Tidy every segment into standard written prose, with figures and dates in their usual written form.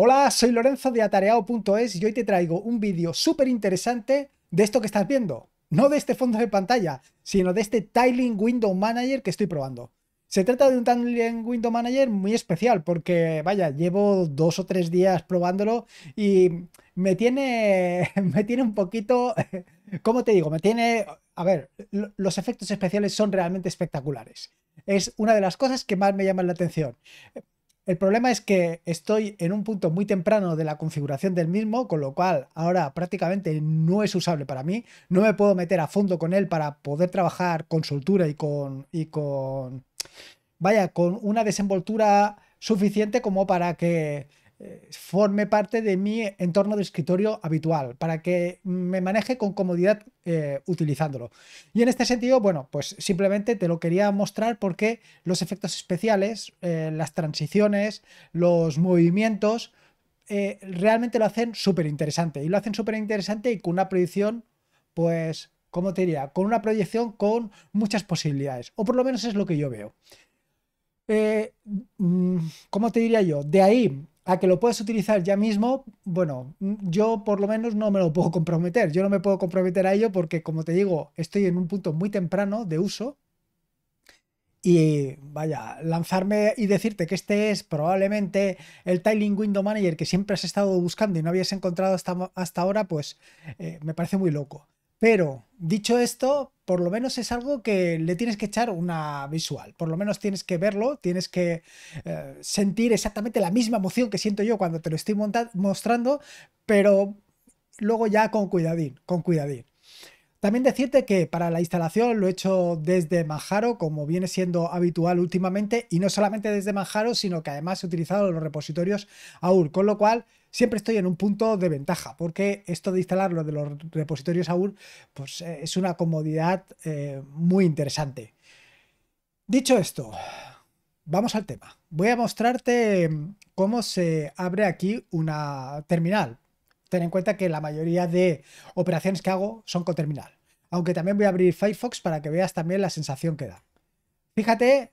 Hola, soy Lorenzo de Atareao.es y hoy te traigo un vídeo súper interesante de esto que estás viendo. No de este fondo de pantalla, sino de este Tiling Window Manager que estoy probando. Se trata de un Tiling Window Manager muy especial porque, vaya, llevo 2 o 3 días probándolo y me tiene un poquito... ¿Cómo te digo? Me tiene... A ver, los efectos especiales son realmente espectaculares. Es una de las cosas que más me llaman la atención. El problema es que estoy en un punto muy temprano de la configuración del mismo, con lo cual ahora prácticamente no es usable para mí. No me puedo meter a fondo con él para poder trabajar con soltura y con una desenvoltura suficiente como para que forme parte de mi entorno de escritorio habitual, para que me maneje con comodidad utilizándolo. Y en este sentido, bueno, pues simplemente te lo quería mostrar porque los efectos especiales, las transiciones, los movimientos, realmente lo hacen súper interesante. Y lo hacen súper interesante y con una proyección, pues, ¿cómo te diría? Con una proyección con muchas posibilidades, o por lo menos es lo que yo veo. ¿Cómo te diría yo? De ahí a que lo puedes utilizar ya mismo, bueno, yo por lo menos no me lo puedo comprometer. Yo no me puedo comprometer a ello porque, como te digo, estoy en un punto muy temprano de uso y, vaya, lanzarme y decirte que este es probablemente el Tiling Window Manager que siempre has estado buscando y no habías encontrado hasta ahora, pues me parece muy loco. Pero, dicho esto, por lo menos es algo que le tienes que echar una visual. Por lo menos tienes que verlo, tienes que sentir exactamente la misma emoción que siento yo cuando te lo estoy mostrando, pero luego ya con cuidadín, con cuidadín. También decirte que para la instalación lo he hecho desde Manjaro, como viene siendo habitual últimamente, y no solamente desde Manjaro, sino que además he utilizado los repositorios AUR, con lo cual siempre estoy en un punto de ventaja, porque esto de instalarlo de los repositorios AUR pues, es una comodidad muy interesante. Dicho esto, vamos al tema. Voy a mostrarte cómo se abre aquí una terminal. Ten en cuenta que la mayoría de operaciones que hago son con terminal. Aunque también voy a abrir Firefox para que veas también la sensación que da. Fíjate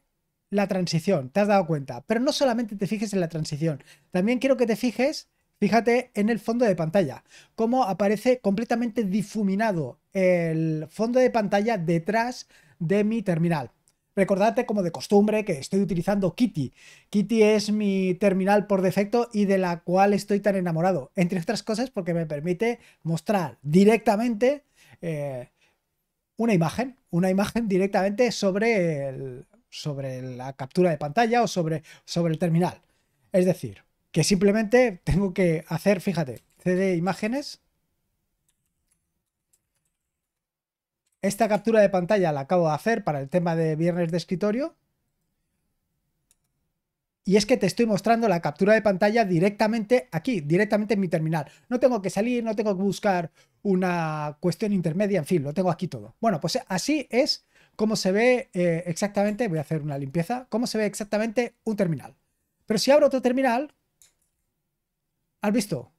la transición, te has dado cuenta. Pero no solamente te fijes en la transición. También quiero que te fijes, fíjate en el fondo de pantalla. Cómo aparece completamente difuminado el fondo de pantalla detrás de mi terminal. Recordarte, como de costumbre, que estoy utilizando Kitty. Kitty es mi terminal por defecto y de la cual estoy tan enamorado. Entre otras cosas porque me permite mostrar directamente una imagen directamente sobre la captura de pantalla o sobre el terminal. Es decir, que simplemente tengo que hacer, fíjate, CD imágenes. Esta captura de pantalla la acabo de hacer para el tema de viernes de escritorio. Y es que te estoy mostrando la captura de pantalla directamente aquí, directamente en mi terminal. No tengo que salir, no tengo que buscar una cuestión intermedia, en fin, lo tengo aquí todo. Bueno, pues así es como se ve exactamente, voy a hacer una limpieza, cómo se ve exactamente un terminal. Pero si abro otro terminal, ¿has visto?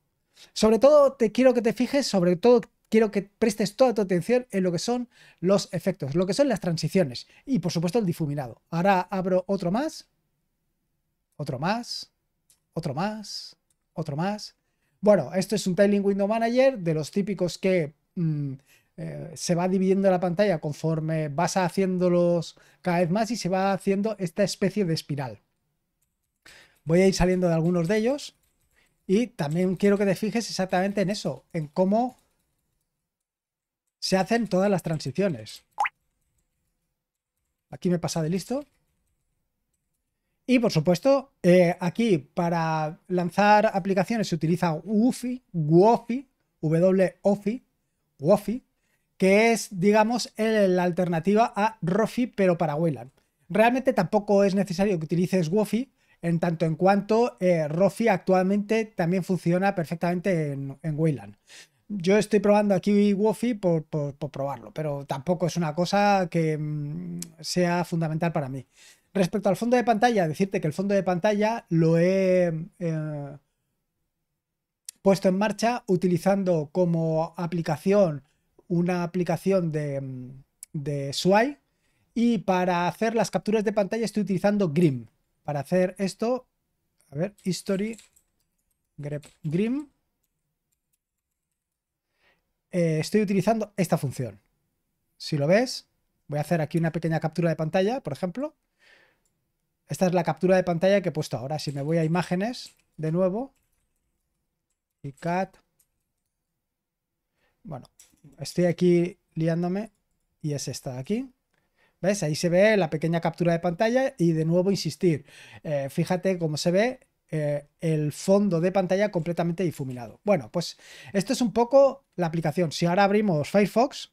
Sobre todo quiero que te fijes, sobre todo quiero que prestes toda tu atención en lo que son los efectos, lo que son las transiciones y, por supuesto, el difuminado. Ahora abro otro más, otro más, otro más, otro más. Bueno, esto es un Tiling Window Manager de los típicos que se va dividiendo la pantalla conforme vas haciéndolos cada vez más y se va haciendo esta especie de espiral. Voy a ir saliendo de algunos de ellos y también quiero que te fijes exactamente en eso, en cómo se hacen todas las transiciones. Aquí me he pasado de listo. Y por supuesto, aquí para lanzar aplicaciones se utiliza Wofi, que es, digamos, la alternativa a Rofi, pero para Wayland. Realmente tampoco es necesario que utilices Wofi, en tanto en cuanto Rofi actualmente también funciona perfectamente en Wayland. Yo estoy probando aquí Wofi por probarlo, pero tampoco es una cosa que sea fundamental para mí. Respecto al fondo de pantalla, decirte que el fondo de pantalla lo he puesto en marcha utilizando como aplicación una aplicación de Sway, y para hacer las capturas de pantalla estoy utilizando Grim. Para hacer esto, a ver, History, Grim. Estoy utilizando esta función. Si lo ves, voy a hacer aquí una pequeña captura de pantalla, por ejemplo. Esta es la captura de pantalla que he puesto ahora. Si me voy a imágenes, de nuevo, y cat. Bueno, estoy aquí liándome y es esta de aquí. ¿Ves? Ahí se ve la pequeña captura de pantalla y de nuevo insistir. Fíjate cómo se ve el fondo de pantalla completamente difuminado. Bueno, pues esto es un poco la aplicación. Si ahora abrimos Firefox,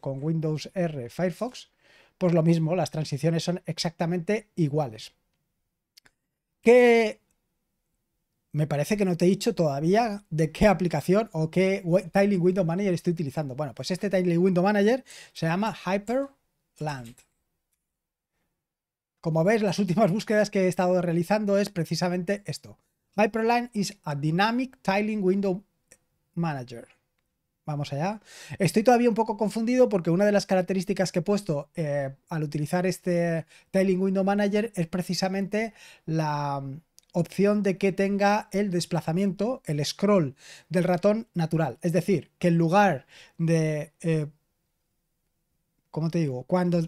con Windows R Firefox, pues lo mismo, las transiciones son exactamente iguales. ¿Qué? Me parece que no te he dicho todavía de qué aplicación o qué Tiling Window Manager estoy utilizando. Bueno, pues este Tiling Window Manager se llama Hyprland. Como ves, las últimas búsquedas que he estado realizando es precisamente esto. Hyprland is a dynamic Tiling Window Manager. Vamos allá. Estoy todavía un poco confundido porque una de las características que he puesto al utilizar este Tiling Window Manager es precisamente la opción de que tenga el desplazamiento, el scroll del ratón natural. Es decir, que en lugar de... ¿cómo te digo? Cuando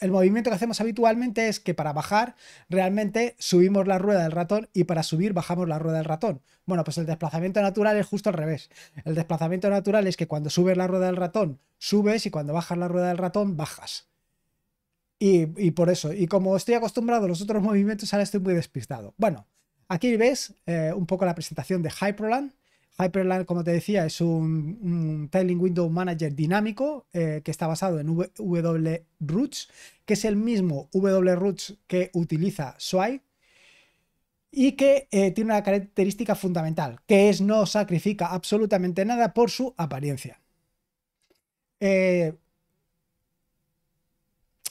el movimiento que hacemos habitualmente es que para bajar realmente subimos la rueda del ratón y para subir bajamos la rueda del ratón. Bueno, pues el desplazamiento natural es justo al revés. El desplazamiento natural es que cuando subes la rueda del ratón subes y cuando bajas la rueda del ratón bajas. Y por eso, y como estoy acostumbrado a los otros movimientos, ahora estoy muy despistado. Bueno, aquí ves un poco la presentación de Hyprland. Hyprland, como te decía, es un Tiling Window Manager dinámico que está basado en Wroots, que es el mismo Wroots que utiliza Sway y que tiene una característica fundamental, que es no sacrifica absolutamente nada por su apariencia.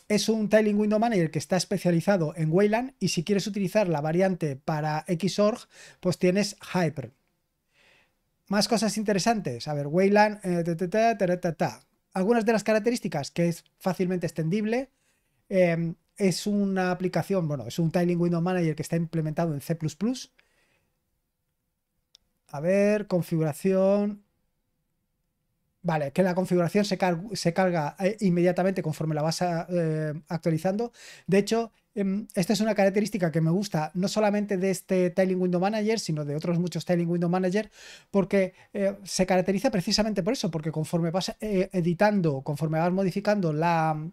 Es un Tiling Window Manager que está especializado en Wayland y si quieres utilizar la variante para Xorg, pues tienes Hyper. Más cosas interesantes. A ver, Wayland... Algunas de las características que es fácilmente extendible. Es una aplicación... Bueno, es un Tiling Window Manager que está implementado en C++. A ver, configuración... Vale, que la configuración se carga inmediatamente conforme la vas actualizando. De hecho, esta es una característica que me gusta no solamente de este Tiling Window Manager, sino de otros muchos Tiling Window Manager, porque se caracteriza precisamente por eso, porque conforme vas editando, conforme vas modificando la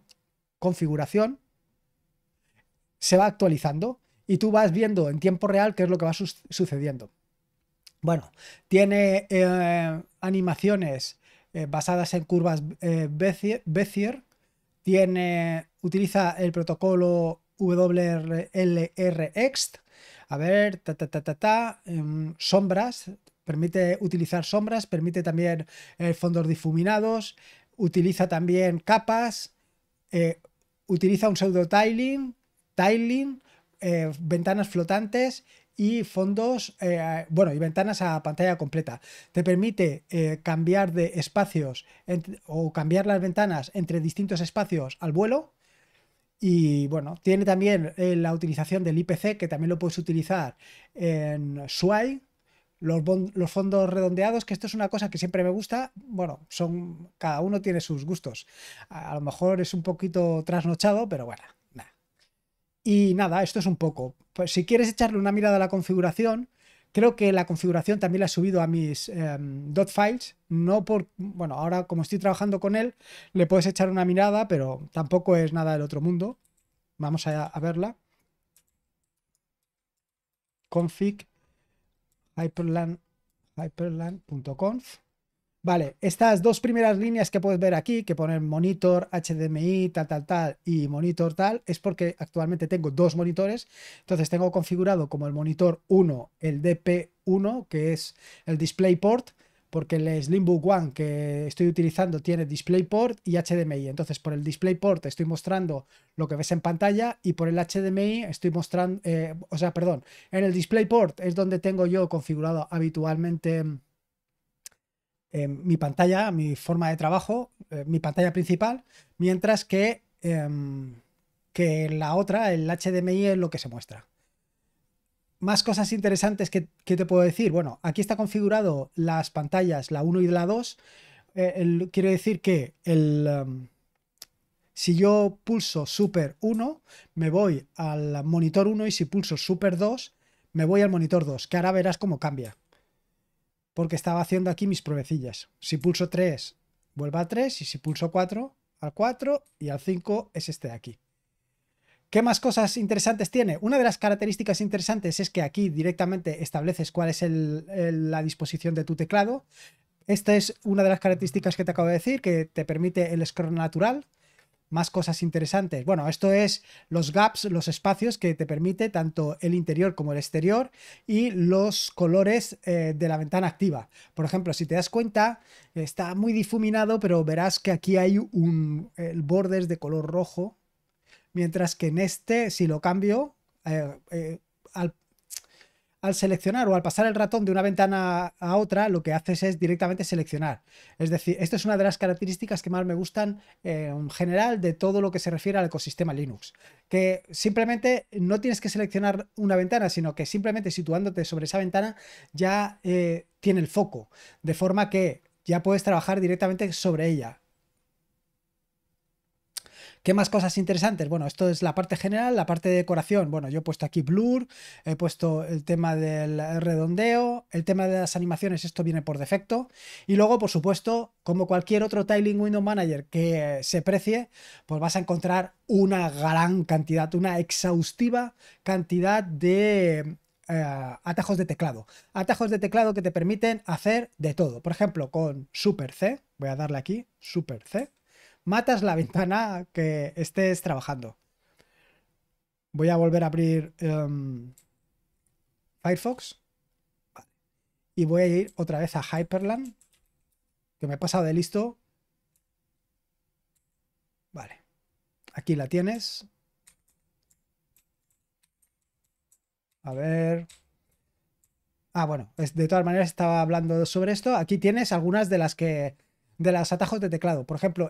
configuración, se va actualizando y tú vas viendo en tiempo real qué es lo que va sucediendo. Bueno, tiene animaciones... basadas en curvas Bezier, utiliza el protocolo WLRX. A ver, sombras, permite utilizar sombras, permite también fondos difuminados, utiliza también capas, utiliza un pseudo tiling, ventanas flotantes y fondos, bueno, y ventanas a pantalla completa. Te permite cambiar de espacios o cambiar las ventanas entre distintos espacios al vuelo. Y bueno, tiene también la utilización del IPC, que también lo puedes utilizar en Sway. Los fondos redondeados, que esto es una cosa que siempre me gusta. Bueno, son, cada uno tiene sus gustos. A lo mejor es un poquito trasnochado, pero bueno. Y nada, esto es un poco. Pues si quieres echarle una mirada a la configuración, creo que la configuración también la he subido a mis .files. No por, bueno, ahora como estoy trabajando con él, le puedes echar una mirada, pero tampoco es nada del otro mundo. Vamos a verla. Config hyperland.conf. Vale, estas dos primeras líneas que puedes ver aquí, que ponen monitor, HDMI, tal, y monitor tal, es porque actualmente tengo dos monitores. Entonces tengo configurado como el monitor 1, el DP1, que es el DisplayPort, porque el Slimbook One que estoy utilizando tiene DisplayPort y HDMI. Entonces por el DisplayPort estoy mostrando lo que ves en pantalla y por el HDMI estoy mostrando, o sea, perdón, en el DisplayPort es donde tengo yo configurado habitualmente... mi pantalla, mi forma de trabajo, mi pantalla principal, mientras que la otra, el HDMI, es lo que se muestra. Más cosas interesantes que te puedo decir. Bueno, aquí está configurado las pantallas, la 1 y la 2. Quiere decir que si yo pulso Super 1, me voy al monitor 1, y si pulso Super 2, me voy al monitor 2, que ahora verás cómo cambia. Porque estaba haciendo aquí mis pruebecillas. Si pulso 3, vuelve a 3, y si pulso 4, al 4, y al 5 es este de aquí. ¿Qué más cosas interesantes tiene? Una de las características interesantes es que aquí directamente estableces cuál es la disposición de tu teclado. Esta es una de las características que te acabo de decir, que te permite el scroll natural. Más cosas interesantes. Bueno, esto es los gaps, los espacios que te permite tanto el interior como el exterior, y los colores de la ventana activa. Por ejemplo, si te das cuenta, está muy difuminado, pero verás que aquí hay bordes de color rojo, mientras que en este, si lo cambio, al seleccionar o al pasar el ratón de una ventana a otra, lo que haces es directamente seleccionar. Es decir, esta es una de las características que más me gustan en general de todo lo que se refiere al ecosistema Linux. Que simplemente no tienes que seleccionar una ventana, sino que simplemente situándote sobre esa ventana ya tiene el foco, de forma que ya puedes trabajar directamente sobre ella. ¿Qué más cosas interesantes? Bueno, esto es la parte general, la parte de decoración. Bueno, yo he puesto aquí blur, he puesto el tema del redondeo, el tema de las animaciones, esto viene por defecto. Y luego, por supuesto, como cualquier otro Tiling Window Manager que se precie, pues vas a encontrar una gran cantidad, una exhaustiva cantidad de atajos de teclado. Atajos de teclado que te permiten hacer de todo. Por ejemplo, con Super C, voy a darle aquí, Super C. Matas la ventana que estés trabajando. Voy a volver a abrir Firefox. Y voy a ir otra vez a Hyprland, que me he pasado de listo. Vale. Aquí la tienes. A ver... Ah, bueno. De todas maneras estaba hablando sobre esto. Aquí tienes algunas de las que... de los atajos de teclado. Por ejemplo,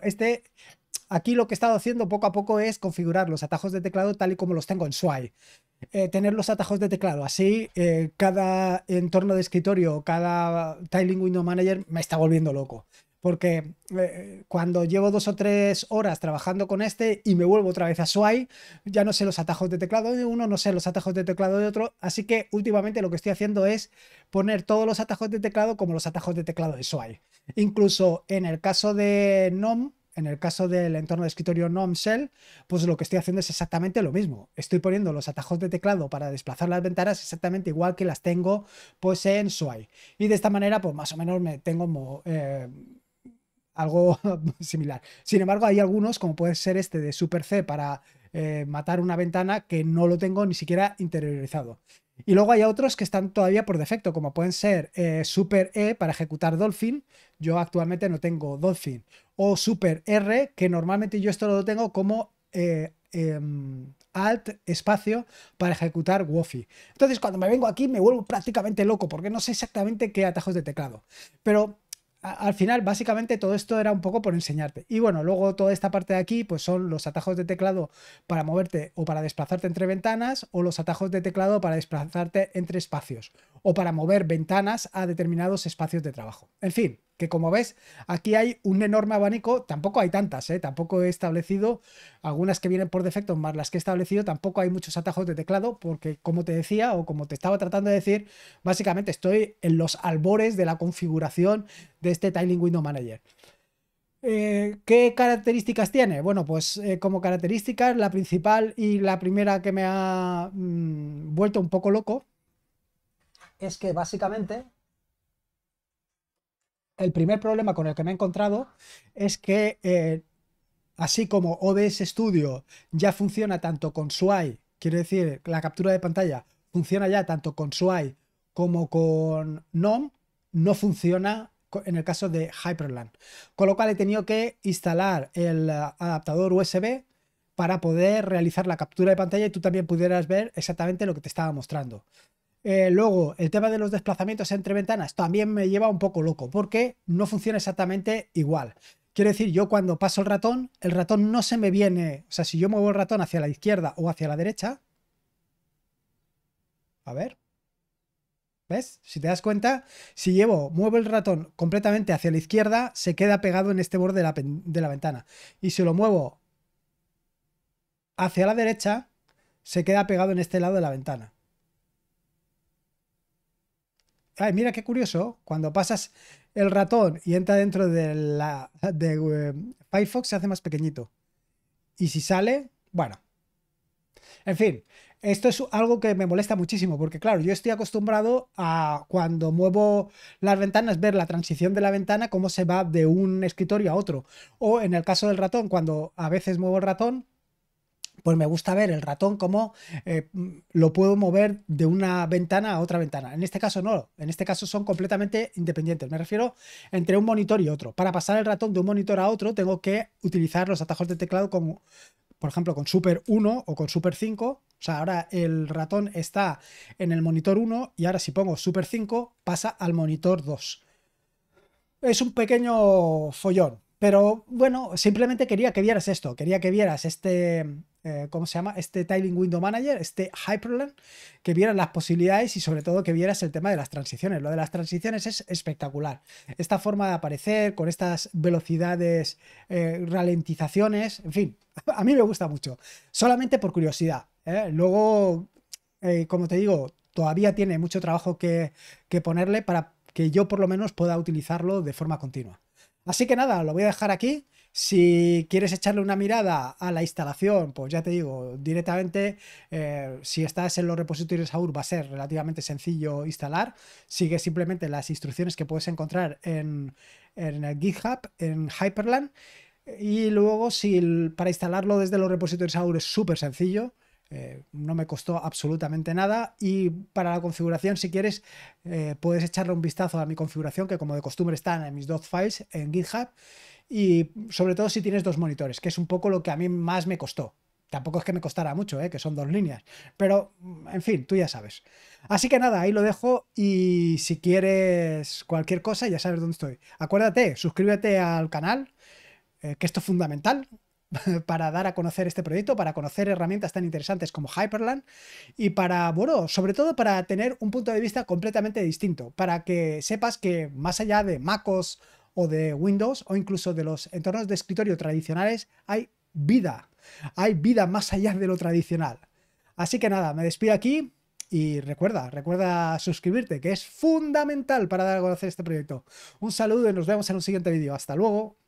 aquí lo que he estado haciendo poco a poco es configurar los atajos de teclado tal y como los tengo en Sway. Tener los atajos de teclado así, cada entorno de escritorio, cada Tiling Window Manager me está volviendo loco. Porque cuando llevo 2 o 3 horas trabajando con este y me vuelvo otra vez a Sway, ya no sé los atajos de teclado de uno, no sé los atajos de teclado de otro. Así que últimamente lo que estoy haciendo es poner todos los atajos de teclado como los atajos de teclado de Sway. Incluso en el caso de GNOME, en el caso del entorno de escritorio GNOME Shell, pues lo que estoy haciendo es exactamente lo mismo. Estoy poniendo los atajos de teclado para desplazar las ventanas exactamente igual que las tengo pues en Sway. Y de esta manera pues más o menos me tengo algo similar. Sin embargo, hay algunos, como puede ser este de Super C para matar una ventana, que no lo tengo ni siquiera interiorizado. Y luego hay otros que están todavía por defecto, como pueden ser Super E para ejecutar Dolphin. Yo actualmente no tengo Dolphin. O Super R, que normalmente yo esto lo tengo como Alt espacio para ejecutar Wofi. Entonces cuando me vengo aquí me vuelvo prácticamente loco, porque no sé exactamente qué atajos de teclado. Pero... al final, básicamente, todo esto era un poco por enseñarte. Y bueno, luego toda esta parte de aquí pues son los atajos de teclado para moverte o para desplazarte entre ventanas, o los atajos de teclado para desplazarte entre espacios, o para mover ventanas a determinados espacios de trabajo. En fin, que como ves, aquí hay un enorme abanico. Tampoco hay tantas, tampoco he establecido algunas que vienen por defecto, más las que he establecido. Tampoco hay muchos atajos de teclado porque, como te decía o como te estaba tratando de decir, básicamente estoy en los albores de la configuración de este Tiling Window Manager. ¿Qué características tiene? Bueno, pues como características, la principal y la primera que me ha vuelto un poco loco es que básicamente... el primer problema con el que me he encontrado es que así como OBS Studio ya funciona tanto con Sway, quiero decir, la captura de pantalla funciona ya tanto con Sway como con GNOME, no funciona en el caso de Hyprland. Con lo cual he tenido que instalar el adaptador USB para poder realizar la captura de pantalla y tú también pudieras ver exactamente lo que te estaba mostrando. Luego, el tema de los desplazamientos entre ventanas también me lleva un poco loco porque no funciona exactamente igual. Quiero decir, yo cuando paso el ratón no se me viene... O sea, si yo muevo el ratón hacia la izquierda o hacia la derecha... A ver, ¿Ves? Si te das cuenta, si muevo el ratón completamente hacia la izquierda, se queda pegado en este borde de la ventana. Y si lo muevo hacia la derecha, se queda pegado en este lado de la ventana. Ay, mira qué curioso, cuando pasas el ratón y entra dentro de Firefox se hace más pequeñito. Y si sale, bueno. En fin, esto es algo que me molesta muchísimo porque, claro, yo estoy acostumbrado a cuando muevo las ventanas ver la transición de la ventana, cómo se va de un escritorio a otro. O en el caso del ratón, cuando a veces muevo el ratón, pues me gusta ver el ratón cómo lo puedo mover de una ventana a otra ventana. En este caso no, en este caso son completamente independientes. Me refiero entre un monitor y otro. Para pasar el ratón de un monitor a otro tengo que utilizar los atajos de teclado como... Por ejemplo, con Super 1 o con Super 5, o sea, ahora el ratón está en el monitor 1 y ahora si pongo Super 5 pasa al monitor 2. Es un pequeño follón, pero bueno, simplemente quería que vieras esto, quería que vieras este, ¿cómo se llama? Este Tiling Window Manager, este Hyprland, que vieras las posibilidades y sobre todo que vieras el tema de las transiciones. Lo de las transiciones es espectacular. Esta forma de aparecer con estas velocidades, ralentizaciones, en fin. A mí me gusta mucho, solamente por curiosidad, ¿eh? Luego, como te digo, todavía tiene mucho trabajo que ponerle para que yo por lo menos pueda utilizarlo de forma continua. Así que nada, lo voy a dejar aquí. Si quieres echarle una mirada a la instalación, pues ya te digo, directamente, si estás en los repositorios AUR va a ser relativamente sencillo instalar. Sigue simplemente las instrucciones que puedes encontrar en el GitHub, en Hyprland. Y luego, si para instalarlo desde los repositorios AUR es súper sencillo, no me costó absolutamente nada. Y para la configuración, si quieres, puedes echarle un vistazo a mi configuración, que como de costumbre están en mis dos files en GitHub. Y sobre todo si tienes dos monitores, que es un poco lo que a mí más me costó. Tampoco es que me costara mucho, que son dos líneas. Pero, en fin, tú ya sabes. Así que nada, ahí lo dejo. Y si quieres cualquier cosa, ya sabes dónde estoy. Acuérdate, suscríbete al canal, que esto es fundamental para dar a conocer este proyecto, para conocer herramientas tan interesantes como Hyprland y para, bueno, sobre todo para tener un punto de vista completamente distinto, para que sepas que más allá de MacOS o de Windows o incluso de los entornos de escritorio tradicionales, hay vida más allá de lo tradicional. Así que nada, me despido aquí y recuerda suscribirte, que es fundamental para dar a conocer este proyecto. Un saludo y nos vemos en un siguiente vídeo. Hasta luego.